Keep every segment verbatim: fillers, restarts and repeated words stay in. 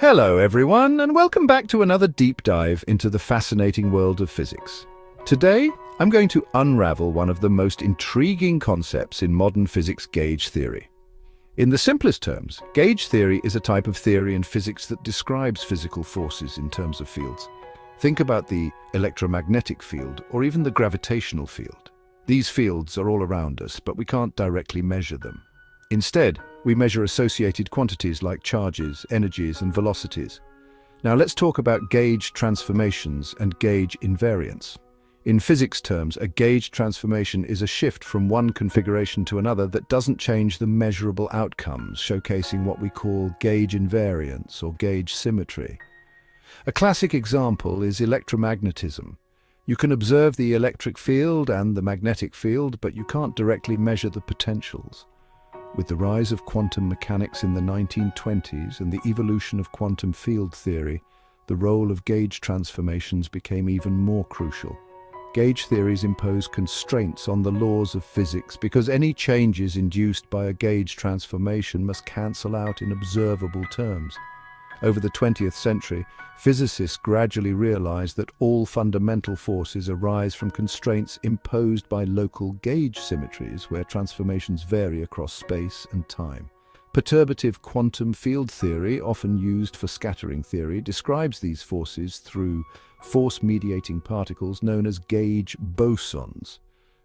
Hello everyone, and welcome back to another deep dive into the fascinating world of physics. Today, I'm going to unravel one of the most intriguing concepts in modern physics: gauge theory. In the simplest terms, gauge theory is a type of theory in physics that describes physical forces in terms of fields. Think about the electromagnetic field or even the gravitational field. These fields are all around us, but we can't directly measure them. Instead, we measure associated quantities like charges, energies, and velocities. Now let's talk about gauge transformations and gauge invariance. In physics terms, a gauge transformation is a shift from one configuration to another that doesn't change the measurable outcomes, showcasing what we call gauge invariance or gauge symmetry. A classic example is electromagnetism. You can observe the electric field and the magnetic field, but you can't directly measure the potentials. With the rise of quantum mechanics in the nineteen twenties and the evolution of quantum field theory, the role of gauge transformations became even more crucial. Gauge theories impose constraints on the laws of physics because any changes induced by a gauge transformation must cancel out in observable terms. Over the twentieth century, physicists gradually realized that all fundamental forces arise from constraints imposed by local gauge symmetries where transformations vary across space and time. Perturbative quantum field theory, often used for scattering theory, describes these forces through force-mediating particles known as gauge bosons.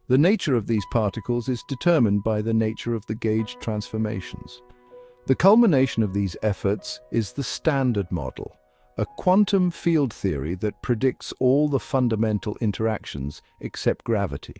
The nature of these particles is determined by the nature of the gauge transformations. The culmination of these efforts is the Standard Model, a quantum field theory that predicts all the fundamental interactions except gravity.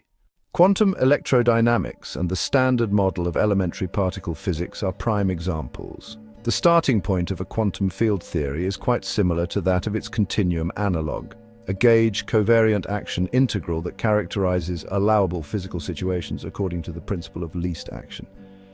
Quantum electrodynamics and the Standard Model of elementary particle physics are prime examples. The starting point of a quantum field theory is quite similar to that of its continuum analogue, a gauge covariant action integral that characterizes allowable physical situations according to the principle of least action.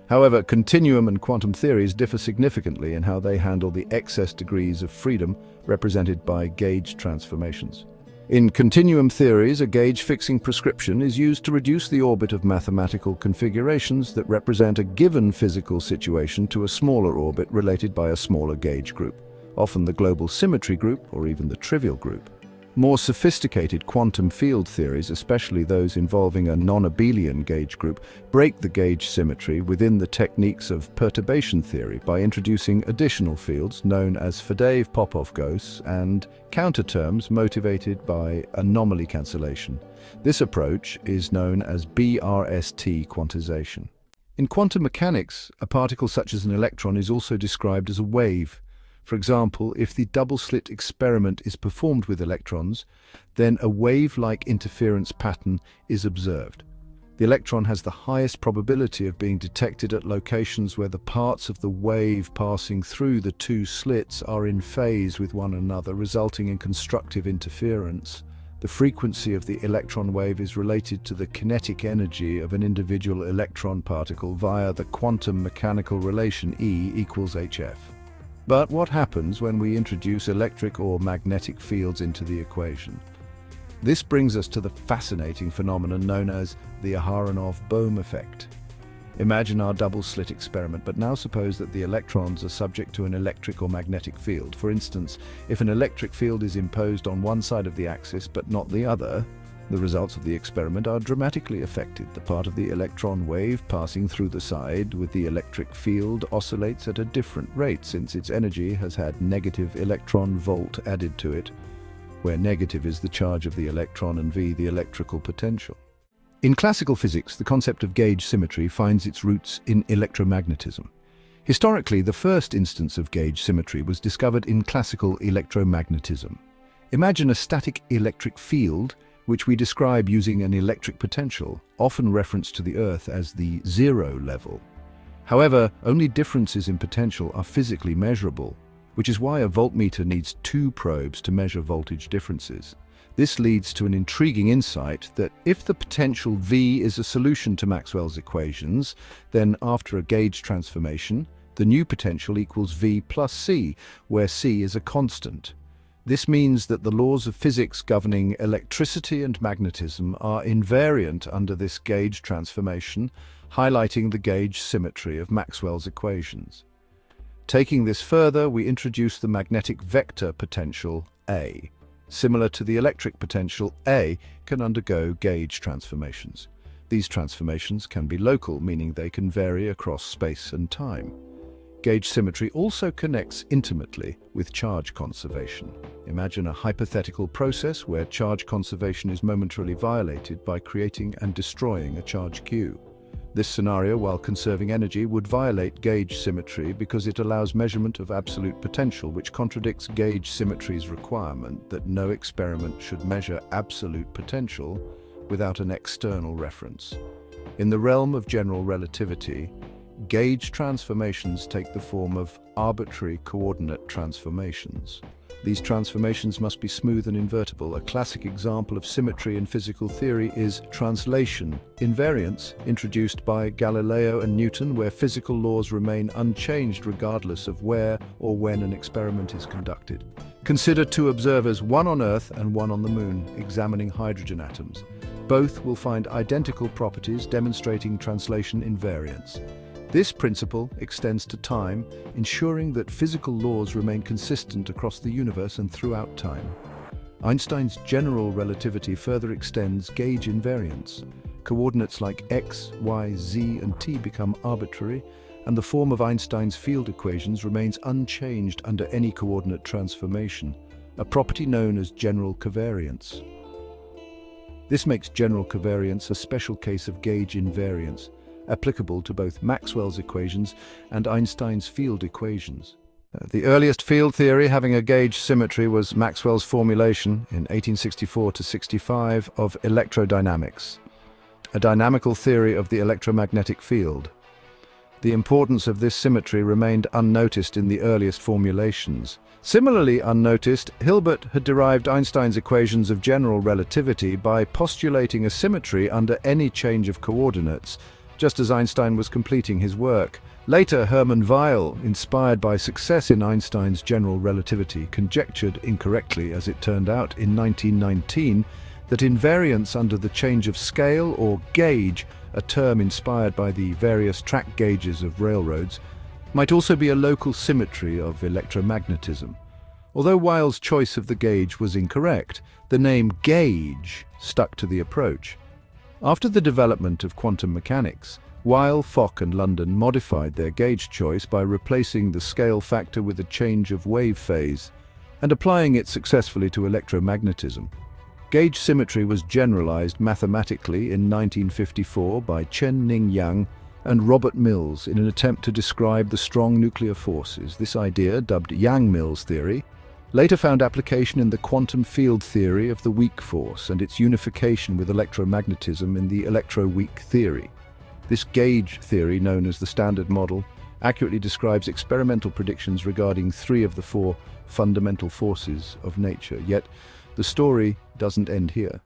However, continuum and quantum theories differ significantly in how they handle the excess degrees of freedom represented by gauge transformations. In continuum theories, a gauge-fixing prescription is used to reduce the orbit of mathematical configurations that represent a given physical situation to a smaller orbit related by a smaller gauge group, often the global symmetry group or even the trivial group. More sophisticated quantum field theories, especially those involving a non-abelian gauge group, break the gauge symmetry within the techniques of perturbation theory by introducing additional fields known as Faddeev-Popov ghosts and counterterms motivated by anomaly cancellation. This approach is known as B R S T quantization. In quantum mechanics, a particle such as an electron is also described as a wave. For example, if the double-slit experiment is performed with electrons, then a wave-like interference pattern is observed. The electron has the highest probability of being detected at locations where the parts of the wave passing through the two slits are in phase with one another, resulting in constructive interference. The frequency of the electron wave is related to the kinetic energy of an individual electron particle via the quantum mechanical relation E equals H F. But what happens when we introduce electric or magnetic fields into the equation? This brings us to the fascinating phenomenon known as the Aharonov-Bohm effect. Imagine our double-slit experiment, but now suppose that the electrons are subject to an electric or magnetic field. For instance, if an electric field is imposed on one side of the axis but not the other, the results of the experiment are dramatically affected. The part of the electron wave passing through the side with the electric field oscillates at a different rate since its energy has had negative electron volt added to it, where negative is the charge of the electron and V the electrical potential. In classical physics, the concept of gauge symmetry finds its roots in electromagnetism. Historically, the first instance of gauge symmetry was discovered in classical electromagnetism. Imagine a static electric field which we describe using an electric potential, often referenced to the Earth as the zero level. However, only differences in potential are physically measurable, which is why a voltmeter needs two probes to measure voltage differences. This leads to an intriguing insight that if the potential V is a solution to Maxwell's equations, then after a gauge transformation, the new potential equals V plus C, where C is a constant. This means that the laws of physics governing electricity and magnetism are invariant under this gauge transformation, highlighting the gauge symmetry of Maxwell's equations. Taking this further, we introduce the magnetic vector potential A. Similar to the electric potential, A can undergo gauge transformations. These transformations can be local, meaning they can vary across space and time. Gauge symmetry also connects intimately with charge conservation. Imagine a hypothetical process where charge conservation is momentarily violated by creating and destroying a charge queue. This scenario, while conserving energy, would violate gauge symmetry because it allows measurement of absolute potential, which contradicts gauge symmetry's requirement that no experiment should measure absolute potential without an external reference. In the realm of general relativity, gauge transformations take the form of arbitrary coordinate transformations. These transformations must be smooth and invertible. A classic example of symmetry in physical theory is translation invariance, introduced by Galileo and Newton, where physical laws remain unchanged regardless of where or when an experiment is conducted. Consider two observers, one on Earth and one on the Moon, examining hydrogen atoms. Both will find identical properties demonstrating translation invariance. This principle extends to time, ensuring that physical laws remain consistent across the universe and throughout time. Einstein's general relativity further extends gauge invariance. Coordinates like x, y, z, and t become arbitrary, and the form of Einstein's field equations remains unchanged under any coordinate transformation, a property known as general covariance. This makes general covariance a special case of gauge invariance, applicable to both Maxwell's equations and Einstein's field equations. The earliest field theory having a gauge symmetry was Maxwell's formulation in eighteen sixty-four to sixty-five of electrodynamics, a dynamical theory of the electromagnetic field. The importance of this symmetry remained unnoticed in the earliest formulations. Similarly unnoticed, Hilbert had derived Einstein's equations of general relativity by postulating a symmetry under any change of coordinates, just as Einstein was completing his work. Later, Hermann Weyl, inspired by success in Einstein's general relativity, conjectured, incorrectly as it turned out, in nineteen nineteen, that invariance under the change of scale or gauge, a term inspired by the various track gauges of railroads, might also be a local symmetry of electromagnetism. Although Weyl's choice of the gauge was incorrect, the name gauge stuck to the approach. After the development of quantum mechanics, Weyl, Fock and London modified their gauge choice by replacing the scale factor with a change of wave phase and applying it successfully to electromagnetism. Gauge symmetry was generalized mathematically in nineteen fifty-four by Chen Ning Yang and Robert Mills in an attempt to describe the strong nuclear forces. This idea, dubbed Yang-Mills theory, later found application in the quantum field theory of the weak force and its unification with electromagnetism in the Electroweak theory. This gauge theory, known as the Standard Model, accurately describes experimental predictions regarding three of the four fundamental forces of nature. Yet, the story doesn't end here.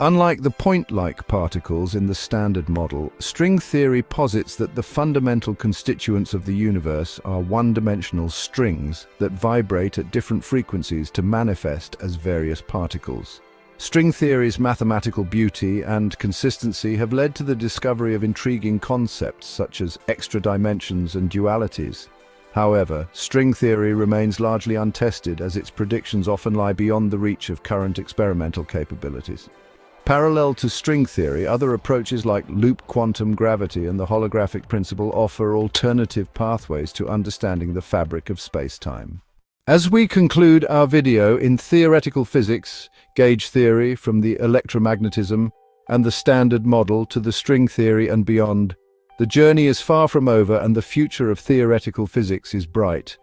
Unlike the point-like particles in the Standard Model, string theory posits that the fundamental constituents of the universe are one-dimensional strings that vibrate at different frequencies to manifest as various particles. String theory's mathematical beauty and consistency have led to the discovery of intriguing concepts such as extra dimensions and dualities. However, string theory remains largely untested as its predictions often lie beyond the reach of current experimental capabilities. Parallel to string theory, other approaches like loop quantum gravity and the holographic principle offer alternative pathways to understanding the fabric of space-time. As we conclude our video in theoretical physics, gauge theory from the electromagnetism and the Standard Model to the string theory and beyond, the journey is far from over and the future of theoretical physics is bright.